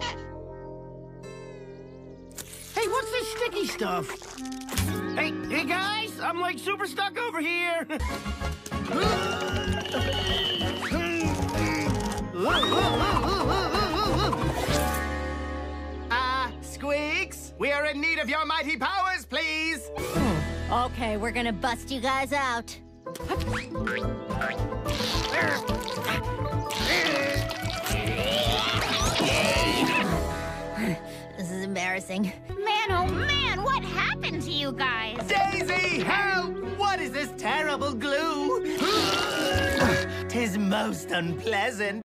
Hey, what's this sticky stuff? Hey guys, I'm like super stuck over here. Squeaks, we are in need of your mighty powers, please. Okay, we're gonna bust you guys out. This is embarrassing. Man, oh man, what happened to you guys? Daisy, help! What is this terrible glue? 'Tis most unpleasant.